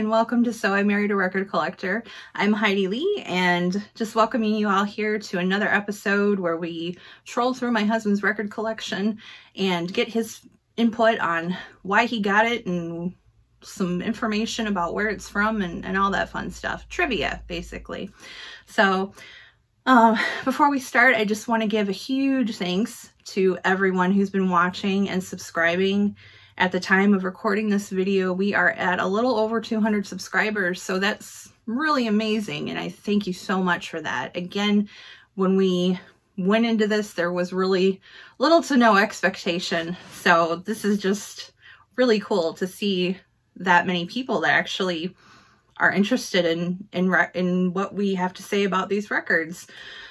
Welcome to So I Married a Record Collector. I'm Heidi Lee and just welcoming you all here to another episode where we troll through my husband's record collection and get his input on why he got it and some information about where it's from and all that fun stuff. Trivia, basically. So before we start, I just want to give a huge thanks to everyone who's been watching and subscribing. At the time of recording this video, we are at a little over 200 subscribers, so that's really amazing, and I thank you so much for that. Again, when we went into this, there was really little to no expectation, so this is just really cool to see that many people that actually are interested in what we have to say about these records.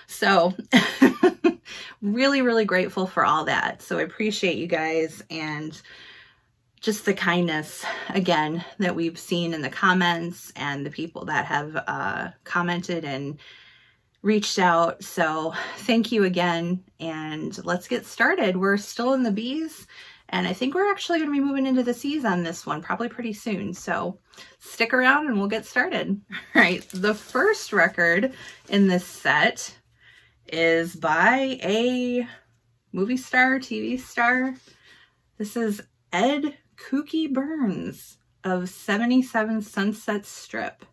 So really, really grateful for all that. So I appreciate you guys and just the kindness, again, that we've seen in the comments and the people that have commented and reached out. So thank you again, and let's get started. We're still in the B's, and I think we're actually going to be moving into the C's on this one probably pretty soon. So stick around and we'll get started. All right, the first record in this set is by a movie star, TV star. This is Ed Kooky Byrnes of 77 Sunset Strip.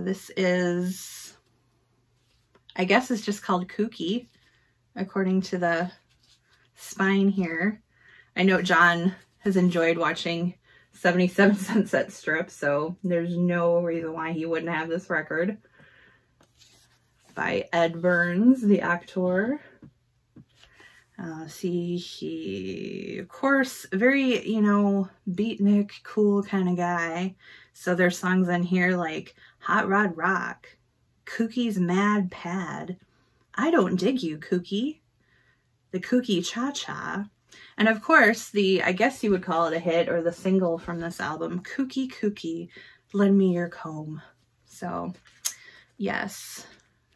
This is, I guess it's just called Kooky, according to the spine here. I know John has enjoyed watching 77 Sunset Strip, so there's no reason why he wouldn't have this record. By Ed Byrnes, the actor. See, he, of course, very, you know, beatnik, cool kind of guy. So there's songs in here like Hot Rod Rock, Kookie's Mad Pad, I Don't Dig You, Kookie, the Kookie Cha-Cha, and of course the, I guess you would call it a hit or the single from this album, Kookie Kookie, Lend Me Your Comb. So, yes,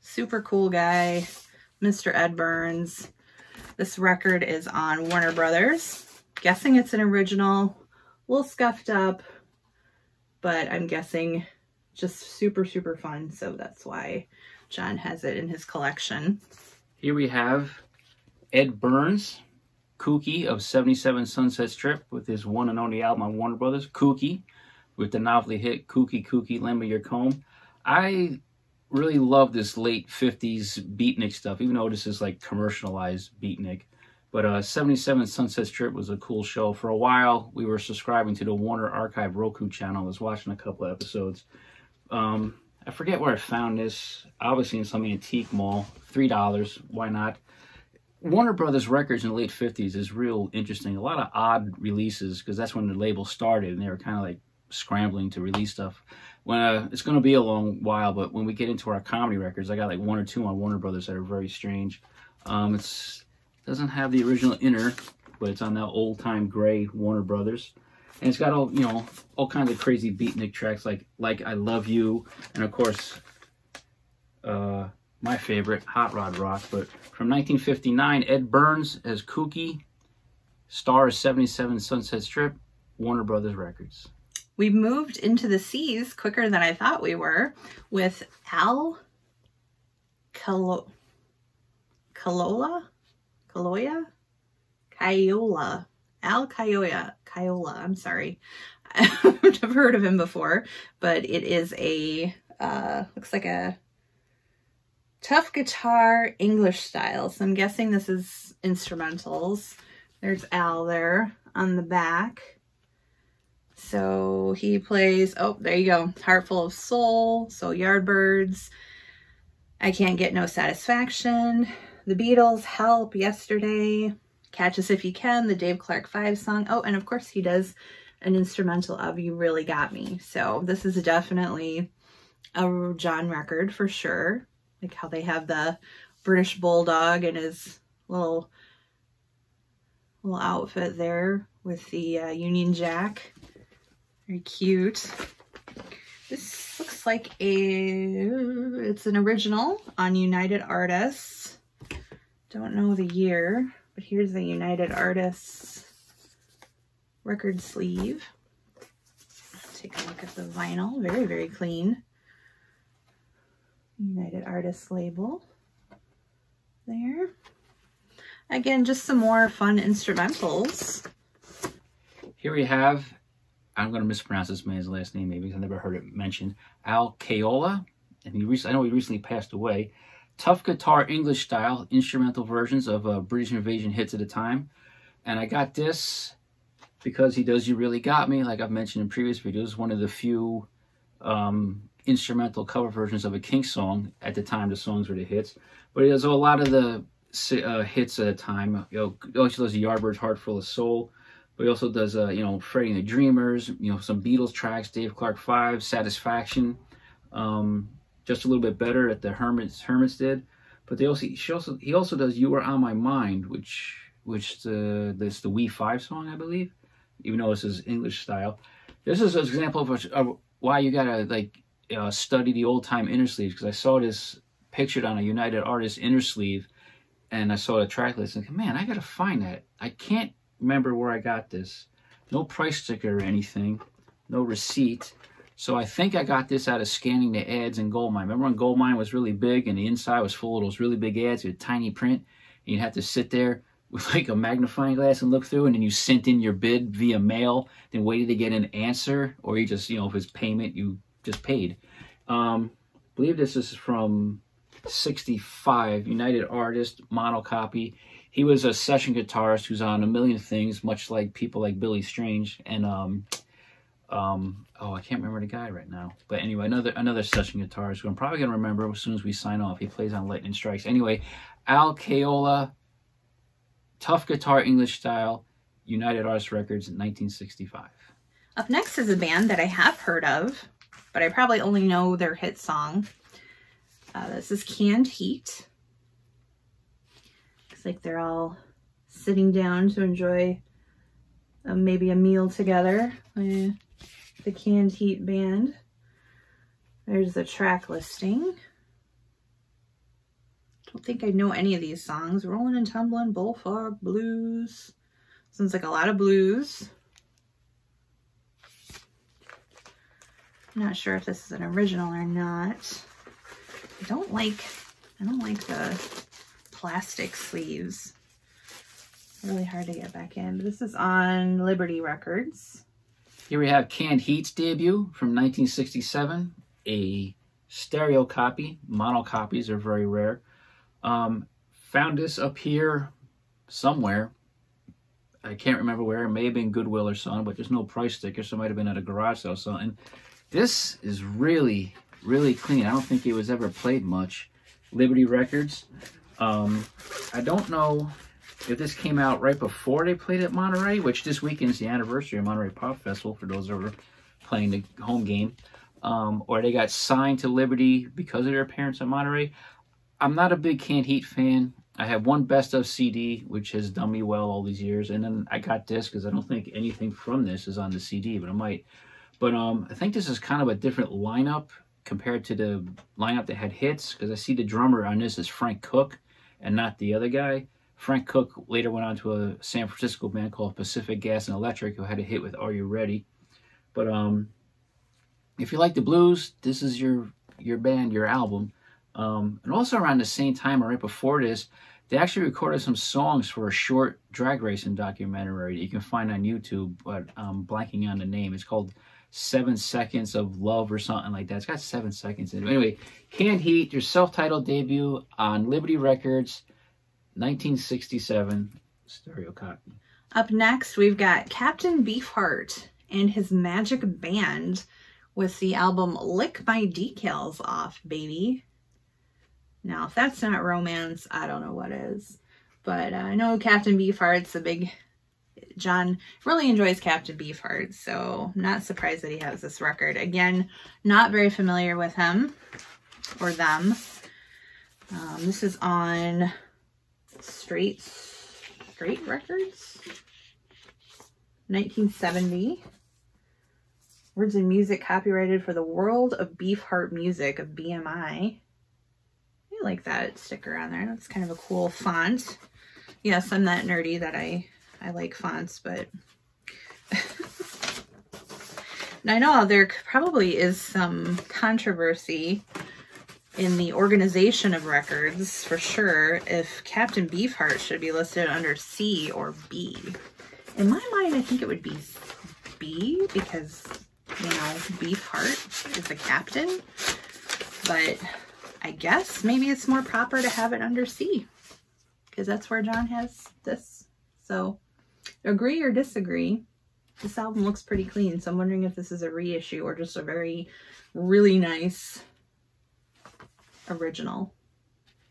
super cool guy, Mr. Ed Byrnes. This record is on Warner Brothers. Guessing it's an original, a little scuffed up, but I'm guessing just super, super fun. So that's why John has it in his collection. Here we have Ed Byrnes, Kooky of 77 Sunset Strip, with his one and only album on Warner Brothers, Kooky, with the novelty hit Kooky Kookie, Lend Me Your Comb. I really love this late 50s beatnik stuff, even though this is like commercialized beatnik. But 77 Sunset Strip was a cool show. For a while, we were subscribing to the Warner Archive Roku channel. I was watching a couple of episodes. I forget where I found this. Obviously in some antique mall. $3, why not? Warner Brothers Records in the late 50s is real interesting. A lot of odd releases, because that's when the label started, and they were kind of like scrambling to release stuff. When, it's going to be a long while, but when we get into our comedy records, I got like one or two on Warner Brothers that are very strange. It doesn't have the original inner, but it's on that old-time gray Warner Brothers. And it's got all, you know, all kinds of crazy beatnik tracks like I Love You, and of course, my favorite, Hot Rod Rock. But from 1959, Ed Byrnes as Kooky, star of 77 Sunset Strip, Warner Brothers Records. We moved into the C's quicker than I thought we were with Al Caiola. Al Caiola, I'm sorry. I've never heard of him before, but it is a, looks like a tough guitar English style. So I'm guessing this is instrumentals. There's Al there on the back. So he plays, oh, there you go, Heart Full of Soul, so Yardbirds, I Can't Get No Satisfaction, The Beatles, Help, Yesterday, Catch Us If You Can, the Dave Clark Five song. Oh, and of course he does an instrumental of You Really Got Me. So this is definitely a John record for sure, like how they have the British Bulldog and his little little outfit there with the Union Jack. Very cute. This looks like it's an original on United Artists. Don't know the year, but here's the United Artists record sleeve. Take a look at the vinyl. Very, very clean. United Artists label there. Again, just some more fun instrumentals. Here we have, I'm going to mispronounce this man's last name maybe because I've never heard it mentioned, Al Caiola. And I know he recently passed away. Tough guitar, English style, instrumental versions of British Invasion hits at the time. And I got this because he does You Really Got Me, like I've mentioned in previous videos, one of the few instrumental cover versions of a Kinks song. At the time, the songs were the hits. But he does a lot of the hits at a time. You know, also does the Yardbirds' Heart Full of Soul. But he also does, you know, Freddie and the Dreamers, you know, some Beatles tracks, Dave Clark Five, Satisfaction, Just a Little Bit Better that the Hermits did. But they also, he also does You Are On My Mind, which is the Wee Five song, I believe, even though this is English style. This is an example of why you gotta like study the old time inner sleeves, because I saw this pictured on a United Artists inner sleeve. And I saw the track list and man, I gotta find that. I can't remember where I got this. No price sticker or anything, no receipt. So I think I got this out of scanning the ads in Goldmine. Remember when Goldmine was really big and the inside was full of those really big ads with tiny print? And you'd have to sit there with like a magnifying glass and look through, and then you sent in your bid via mail, then waited to get an answer, or you just, you know, if it's payment, you just paid. I believe this is from 65, United Artist, mono copy. He was a session guitarist who's on a million things, much like people like Billy Strange and oh, I can't remember the guy right now, but anyway, another session guitarist who I'm probably gonna remember as soon as we sign off. He plays on Lightning Strikes. Anyway, Al Caiola, tough guitar, English style, United Artists Records, 1965. Up next is a band that I have heard of, but I probably only know their hit song. This is Canned Heat. Looks like they're all sitting down to enjoy maybe a meal together. The Canned Heat band. There's the track listing. Don't think I know any of these songs. Rolling and Tumbling, Bullfrog Blues. Sounds like a lot of blues. I'm not sure if this is an original or not. I don't like the plastic sleeves. Really hard to get back in. But this is on Liberty Records. Here we have Canned Heat's debut from 1967. A stereo copy. Mono copies are very rare. Found this up here somewhere. I can't remember where. It may have been Goodwill or something, but there's no price sticker, so it might have been at a garage sale or something. This is really, really clean. I don't think it was ever played much. Liberty Records. I don't know if this came out right before they played at Monterey, which this weekend's the anniversary of Monterey Pop Festival for those that were playing the home game, or they got signed to Liberty because of their appearance at Monterey. I'm not a big Canned Heat fan. I have one best of CD, which has done me well all these years, and then I got this because I don't think anything from this is on the CD, but I might. But I think this is kind of a different lineup compared to the lineup that had hits, because I see the drummer on this is Frank Cook and not the other guy. Frank Cook later went on to a San Francisco band called Pacific Gas and Electric, who had a hit with Are You Ready? But if you like the blues, this is your band, your album. And also around the same time or right before this, they actually recorded some songs for a short drag racing documentary that you can find on YouTube, but I'm blanking on the name. It's called 7 Seconds of Love or something like that. It's got 7 seconds in it. Anyway, Canned Heat, your self-titled debut on Liberty Records, 1967, stereo copy. Up next, we've got Captain Beefheart and His Magic Band with the album Lick My Decals Off, Baby. Now, if that's not romance, I don't know what is. But I know Captain Beefheart's a big... John really enjoys Captain Beefheart, so I'm not surprised that he has this record. Again, not very familiar with him or them. This is on Straight Straight Records, 1970. Words and music copyrighted for the World of Beefheart Music of BMI. I like that sticker on there. That's kind of a cool font. Yes, I'm that nerdy that I like fonts, but now I know there probably is some controversy in the organization of records for sure if Captain Beefheart should be listed under C or B. In my mind, I think it would be B because, you know, Beefheart is a captain, but I guess maybe it's more proper to have it under C because that's where John has this. So agree or disagree, this album looks pretty clean. So I'm wondering if this is a reissue or just a very, really nice original.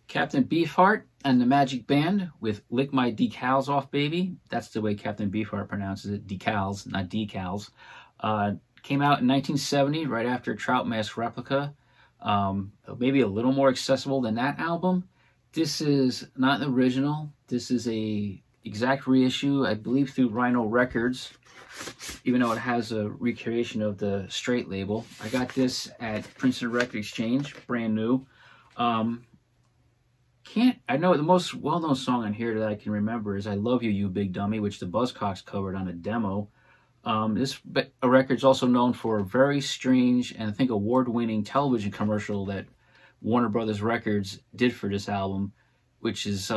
Captain Beefheart and the Magic Band with Lick My Decals Off, Baby. That's the way Captain Beefheart pronounces it. Decals, not decals. Came out in 1970, right after Trout Mask Replica. Maybe a little more accessible than that album. This is not an original. This is a exact reissue, I believe, through Rhino Records, even though it has a recreation of the Straight label. I got this at Princeton Record Exchange, brand new. I know the most well-known song on here that I can remember is I Love You, You Big Dummy, which the Buzzcocks covered on a demo. This record's also known for a very strange and I think award-winning television commercial that Warner Brothers Records did for this album, which is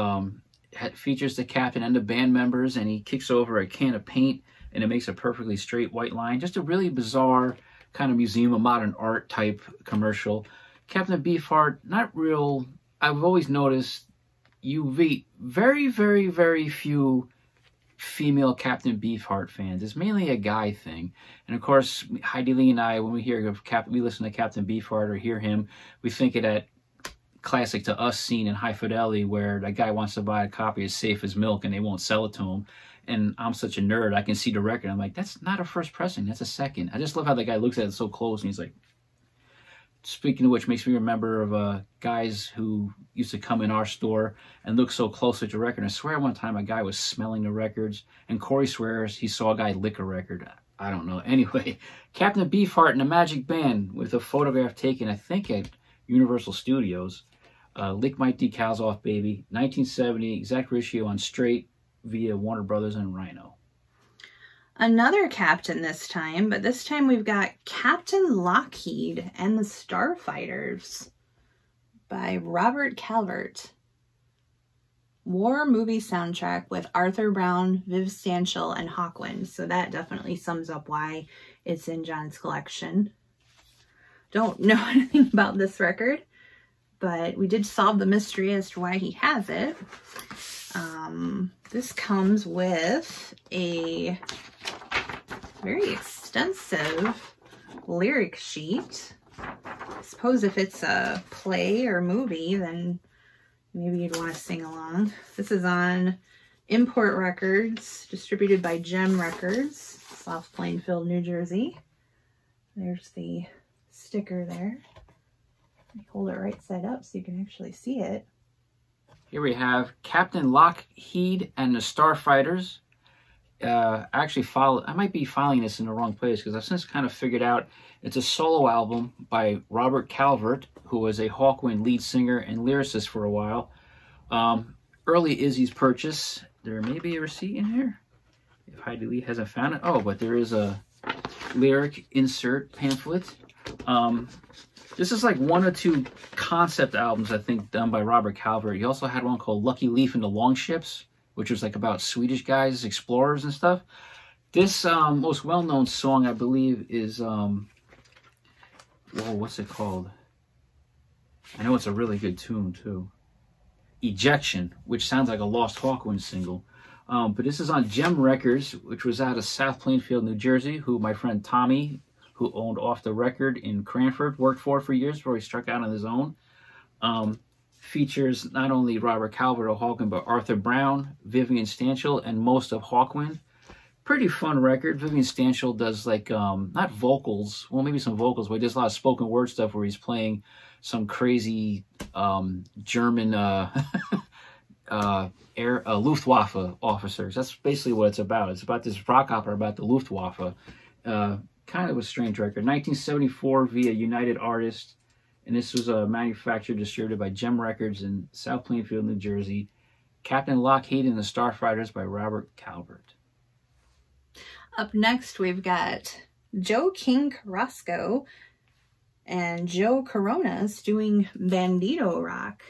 features the captain and the band members, and he kicks over a can of paint and it makes a perfectly straight white line. Just a really bizarre kind of Museum of Modern Art type commercial. Captain Beefheart, not real. I've always noticed UV, very, very, very few female Captain Beefheart fans. It's mainly a guy thing. And of course, Heidi Lee and I, when we hear of we listen to Captain Beefheart or hear him, we think of that classic To Us scene in High Fidelity where that guy wants to buy a copy of Safe as Milk and they won't sell it to him. And I'm such a nerd, I can see the record. I'm like, that's not a first pressing, that's a second. I just love how the guy looks at it so close and he's like, speaking of which, makes me remember of guys who used to come in our store and look so close at the record. I swear one time a guy was smelling the records, and Corey swears he saw a guy lick a record. I don't know. Anyway, Captain Beefheart and the Magic Band with a photograph taken, I think, at Universal Studios. Lick My Decals Off, Baby, 1970, exact ratio on Straight via Warner Brothers and Rhino. Another captain this time, but this time we've got Captain Lockheed and the Starfighters by Robert Calvert. War movie soundtrack with Arthur Brown, Viv Stanshall, and Hawkwind. So that definitely sums up why it's in John's collection. Don't know anything about this record, but we did solve the mystery as to why he has it. This comes with a very extensive lyric sheet. I suppose if it's a play or movie, then maybe you'd want to sing along. This is on Import Records, distributed by Gem Records, South Plainfield, New Jersey. There's the sticker there. Let me hold it right side up so you can actually see it. Here we have Captain Lockheed and the Starfighters. I might be filing this in the wrong place because I've since kind of figured out it's a solo album by Robert Calvert, who was a Hawkwind lead singer and lyricist for a while. Early Izzy's purchase. There may be a receipt in here if Heidi Lee hasn't found it. Oh, but there is a lyric insert pamphlet. This is like one or two concept albums, I think, done by Robert Calvert. He also had one called Lucky Leaf and the Longships, which was like about Swedish guys, explorers and stuff. This most well-known song, I believe, is... what's it called? I know it's a really good tune, too. Ejection, which sounds like a Lost Hawkwind single. But this is on Gem Records, which was out of South Plainfield, New Jersey, who my friend Tommy, who owned Off the Record in Cranford, worked for years before he struck out on his own. Features not only Robert Calvert or Hawkwind, but Arthur Brown, Vivian Stanshall, and most of Hawkwind. Pretty fun record. Vivian Stanshall does like, not vocals, well, maybe some vocals, but he does a lot of spoken word stuff where he's playing some crazy German Luftwaffe officers. That's basically what it's about. It's about this rock opera about the Luftwaffe. Kind of a strange record. 1974 via United Artists, and this was manufactured, distributed by Gem Records in South Plainfield, New Jersey. Captain Lockheed and the Starfighters by Robert Calvert. Up next, we've got Joe King Carrasco and Joe Coronas doing Bandito Rock.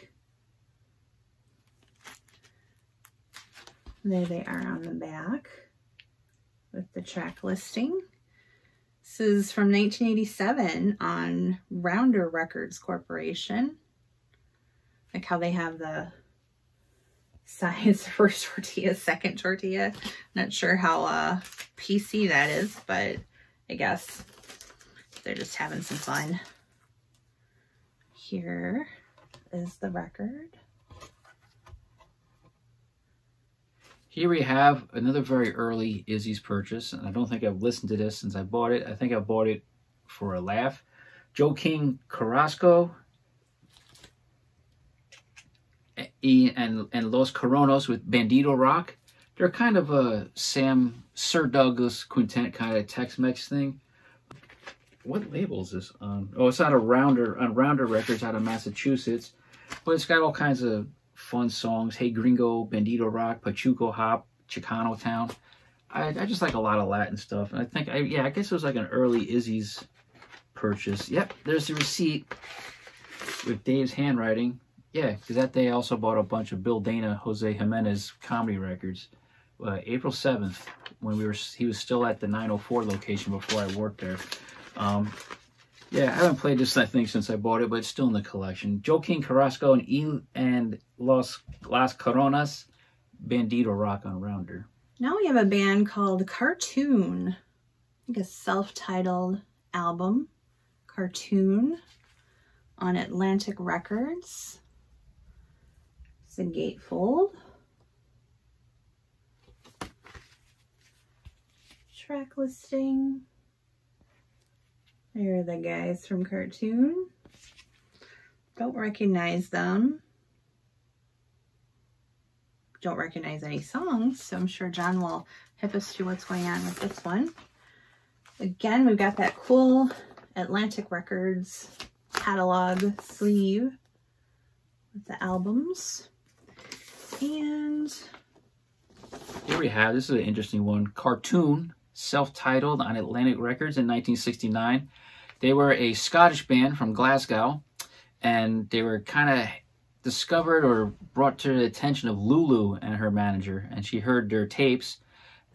There they are on the back with the track listing. This is from 1987 on Rounder Records Corporation. Like how they have the size first tortilla, second tortilla. Not sure how PC that is, but I guess they're just having some fun. Here is the record. Here we have another very early Izzy's purchase, and I don't think I've listened to this since I bought it. I think I bought it for a laugh. Joe King Carrasco and Los Coronas with Bandito Rock. They're kind of a Sir Douglas Quintet kind of Tex-Mex thing. What label is this on? Oh, it's on Rounder Records out of Massachusetts. But it's got all kinds of fun songs. Hey Gringo, Bandito Rock, Pachuco Hop, Chicano Town. I just like a lot of Latin stuff. And I think, I guess it was like an early Izzy's purchase. Yep, there's the receipt with Dave's handwriting. Yeah, because that day I also bought a bunch of Bill Dana, Jose Jimenez comedy records. April 7th, when he was still at the 904 location before I worked there. I haven't played this, I think, since I bought it, but it's still in the collection. Joe King Carrasco and Las Coronas, Bandito Rock on Rounder. Now we have a band called Cartoone. I think a self-titled album, Cartoone, on Atlantic Records. It's a gatefold. Track listing. Here are the guys from Cartoone. Don't recognize them. Don't recognize any songs, so I'm sure John will hip us to what's going on with this one. Again, we've got that cool Atlantic Records catalog sleeve with the albums. And here we have, this is an interesting one, Cartoone. Self-titled on Atlantic Records in 1969. They were a Scottish band from Glasgow, and they were kind of discovered or brought to the attention of Lulu and her manager, and she heard their tapes,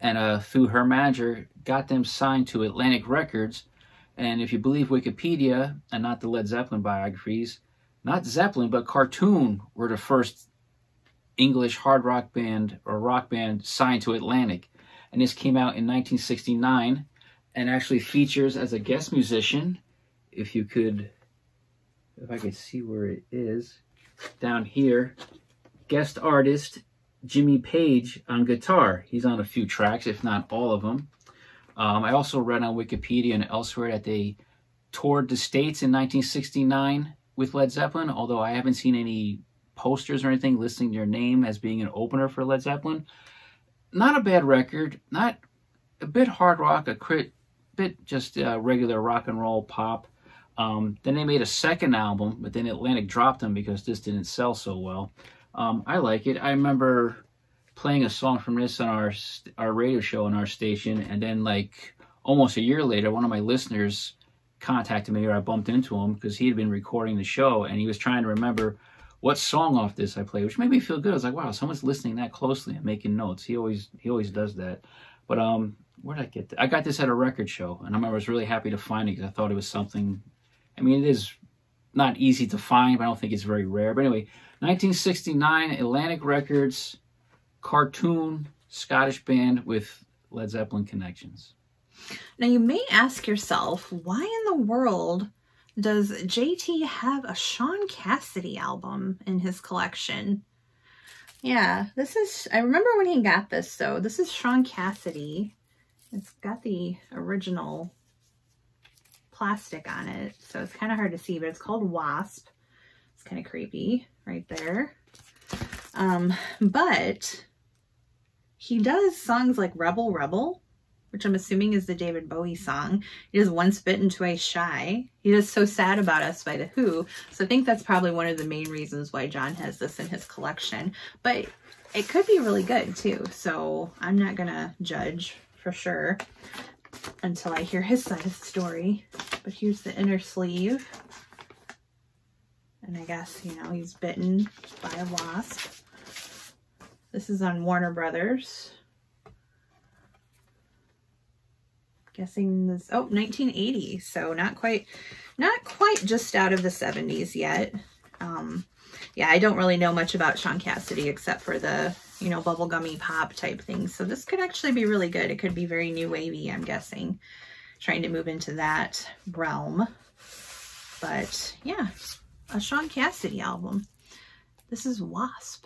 and through her manager, got them signed to Atlantic Records. And if you believe Wikipedia, and not the Led Zeppelin biographies, not Zeppelin, but Cartoone were the first English hard rock band or rock band signed to Atlantic. And this came out in 1969 and actually features as a guest musician, if I could see where it is, down here, guest artist Jimmy Page on guitar. He's on a few tracks, if not all of them. I also read on Wikipedia and elsewhere that they toured the States in 1969 with Led Zeppelin, although I haven't seen any posters or anything listing their name as being an opener for Led Zeppelin. Not a bad record, not a bit hard rock, bit just regular rock and roll pop. Then they made a second album, but then Atlantic dropped them because this didn't sell so well. I like it. I remember playing a song from this on our radio show on our station, and then like almost a year later, one of my listeners contacted me, or I bumped into him because he had been recording the show, and he was trying to remember what song off this I played, which made me feel good. I was like, wow, someone's listening that closely and making notes. He always does that. But where did I get that? I got this at a record show, and I was really happy to find it because I thought it was something. I mean, it is not easy to find, but I don't think it's very rare. But anyway, 1969, Atlantic Records, Cartoone, Scottish band with Led Zeppelin connections. Now, you may ask yourself, why in the world does JT have a Shaun Cassidy album in his collection? Yeah, this is, I remember when he got this, so this is Shaun Cassidy. It's got the original plastic on it, so it's kind of hard to see, but it's called Wasp. It's kind of creepy right there. But he does songs like Rebel Rebel, which I'm assuming is the David Bowie song. He does Once Bitten, Twice Shy. He does So Sad About Us by The Who. So I think that's probably one of the main reasons why John has this in his collection. But it could be really good too. So I'm not going to judge for sure until I hear his side of the story. But here's the inner sleeve. And I guess, you know, he's bitten by a wasp. This is on Warner Brothers. Guessing this, oh, 1980, so not quite just out of the 70s yet. Yeah, I don't really know much about Shaun Cassidy except for the, you know, bubblegummy pop type things. So this could actually be really good. It could be very new wavy, I'm guessing, trying to move into that realm. But yeah, a Shaun Cassidy album. This is Wasp.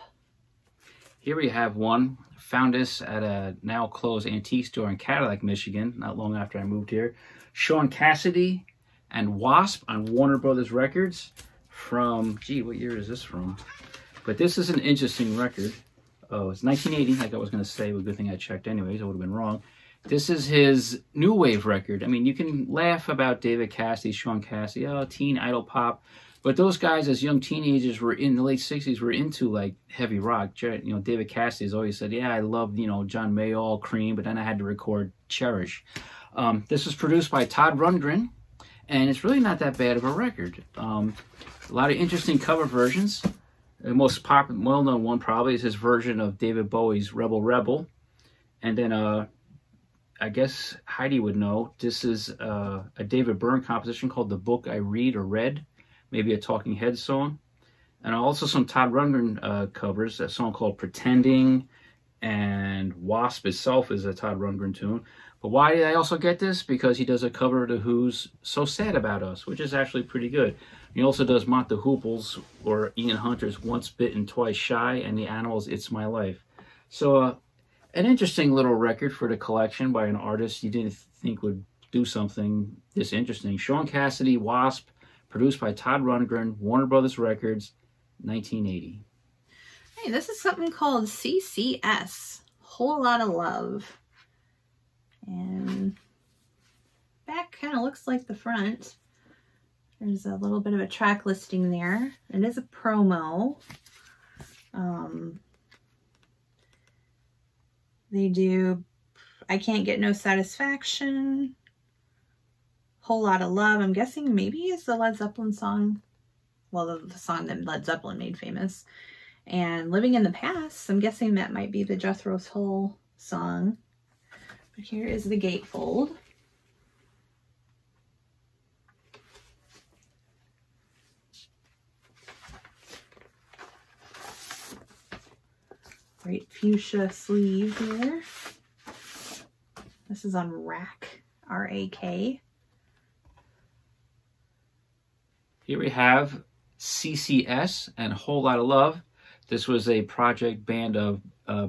Here we have one. Found this at a now closed antique store in Cadillac, Michigan, not long after I moved here. Shaun Cassidy and Wasp on Warner Brothers Records from, gee, what year is this from? But this is an interesting record. Oh, it's 1980, like I was going to say, but good thing I checked anyways, I would have been wrong. This is his new wave record. I mean, you can laugh about David Cassidy, Shaun Cassidy, oh, teen idol pop. But those guys, as young teenagers, were in the late 60s, were into, like, heavy rock. You know, David Cassidy's always said, yeah, I loved, you know, John Mayall, Cream, but then I had to record Cherish. This was produced by Todd Rundgren, and it's really not that bad of a record. A lot of interesting cover versions. The most popular, well-known one probably is his version of David Bowie's Rebel Rebel. And then, I guess Heidi would know, this is a David Byrne composition called The Book I Read or Read. Maybe a Talking Heads song, and also some Todd Rundgren covers, a song called Pretending, and Wasp itself is a Todd Rundgren tune. But why did I also get this? Because he does a cover of The Who's So Sad About Us, which is actually pretty good. He also does Mott the Hoople's or Ian Hunter's Once Bitten, Twice Shy, and The Animals' It's My Life. So an interesting little record for the collection by an artist you didn't think would do something this interesting. Shaun Cassidy, Wasp, produced by Todd Rundgren, Warner Brothers Records, 1980. Hey, this is something called CCS, Whole Lotta Love. And back kind of looks like the front. There's a little bit of a track listing there. It is a promo. They do I Can't Get No Satisfaction. Whole Lotta Love, I'm guessing maybe is the Led Zeppelin song. Well, the song that Led Zeppelin made famous. And Living in the Past, I'm guessing that might be the Jethro Tull song. But here is the gatefold. Great fuchsia sleeve here. This is on RAK, R-A-K. Here we have CCS and Whole Lotta Love. This was a project band of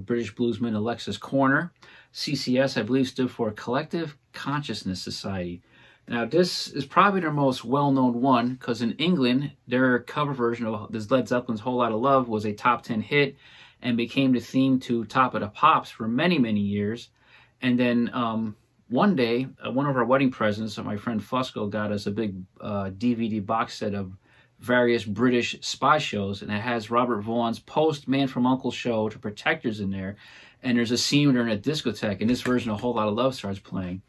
British bluesman Alexis Corner. CCS, I believe, stood for Collective Consciousness Society. Now, this is probably their most well-known one because in England, their cover version of this Led Zeppelin's Whole Lotta Love was a top 10 hit and became the theme to Top of the Pops for many, many years. And then one day, one of our wedding presents that my friend Fusco got us a big DVD box set of various British spy shows, and it has Robert Vaughn's post-Man from Uncle show to Protectors in there, and there's a scene where they're in a discotheque, and this version of Whole Lotta Love starts playing.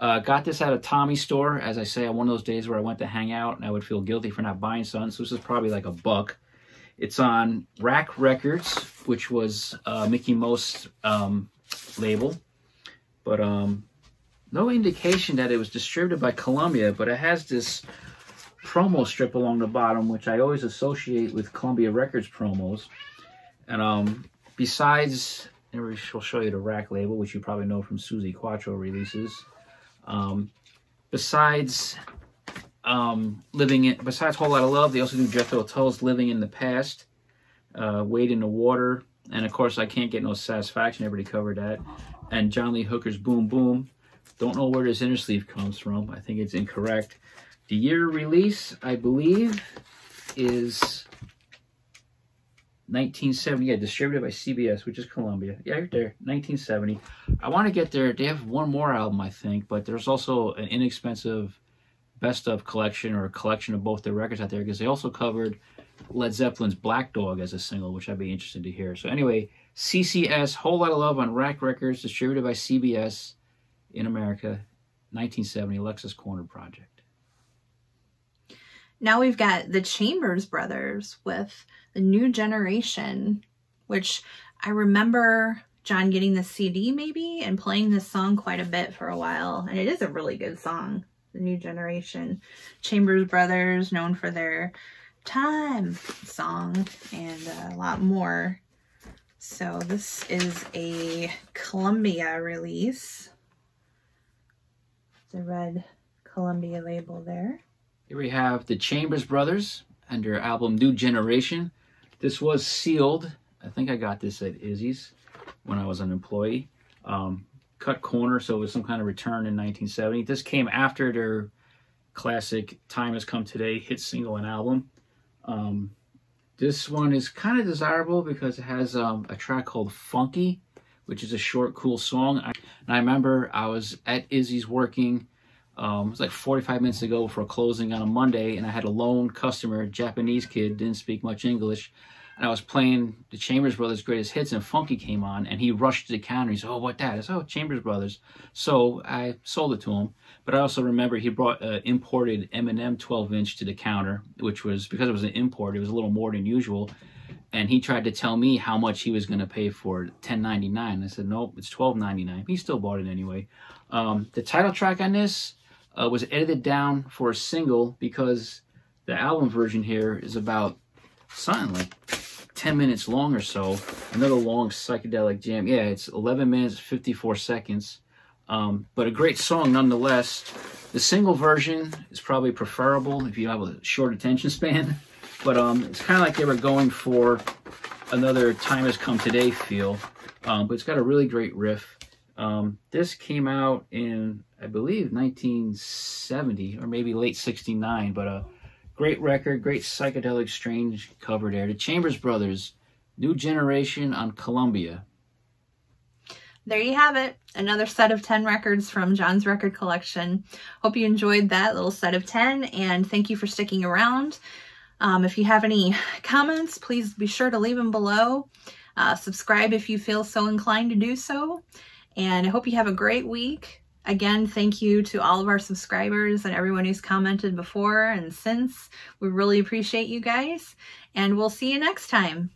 Got this at a Tommy's store, as I say, on one of those days where I went to hang out, and I would feel guilty for not buying some, so this is probably like $1. It's on RAK Records, which was Mickey Most's label, but no indication that it was distributed by Columbia, but it has this promo strip along the bottom, which I always associate with Columbia Records promos. And besides, and we shall show you the RAK label, which you probably know from Suzy Quattro releases. Besides Whole Lotta Love, they also do Jethro Tull's Living in the Past, Wade in the Water, and of course I Can't Get No Satisfaction. Everybody covered that, and John Lee Hooker's Boom Boom. Don't know where this inner sleeve comes from. I think it's incorrect. The year release, I believe, is 1970, yeah, distributed by CBS, which is Columbia. Yeah, right there, 1970. I want to get there. They have one more album, I think, but there's also an inexpensive best of collection or a collection of both their records out there, because they also covered Led Zeppelin's Black Dog as a single, which I'd be interested to hear. So anyway, CCS, Whole Lotta Love on RAK Records, distributed by CBS in America, 1970, Alexis Corner Project. Now we've got the Chambers Brothers with The New Generation, which I remember John getting the CD maybe and playing this song quite a bit for a while. And it is a really good song, The New Generation. Chambers Brothers, known for their Time song and a lot more. So this is a Columbia release. The red Columbia label there. Here we have the Chambers Brothers and their album New Generation. This was sealed. I think I got this at Izzy's when I was an employee. Cut corner, so it was some kind of return in 1970. This came after their classic Time Has Come Today hit single and album. This one is kind of desirable because it has a track called Funky, which is a short, cool song. And I remember I was at Izzy's working. It was like 45 minutes ago for a closing on a Monday, and I had a lone customer, Japanese kid, didn't speak much English, and I was playing the Chambers Brothers' greatest hits, and Funky came on, and he rushed to the counter. He said, "Oh, what that?" I said, "Oh, Chambers Brothers." So I sold it to him, but I also remember he brought imported Eminem 12-inch to the counter, which was, because it was an import, it was a little more than usual, and he tried to tell me how much he was going to pay for it, $10.99. I said, "Nope, it's $12.99. He still bought it anyway. The title track on this was edited down for a single because the album version here is about something like 10 minutes long or so. Another long psychedelic jam. Yeah, it's 11 minutes, 54 seconds. But a great song nonetheless. The single version is probably preferable if you have a short attention span. But it's kind of like they were going for another Time Has Come Today feel. But it's got a really great riff. This came out in, I believe, 1970 or maybe late 69, but a great record, great psychedelic strange cover there. The Chambers Brothers, New Generation on Columbia. There you have it. Another set of 10 records from John's record collection. Hope you enjoyed that little set of 10, and thank you for sticking around. If you have any comments, please be sure to leave them below. Subscribe if you feel so inclined to do so. And I hope you have a great week. Again, thank you to all of our subscribers and everyone who's commented before and since. We really appreciate you guys, and we'll see you next time.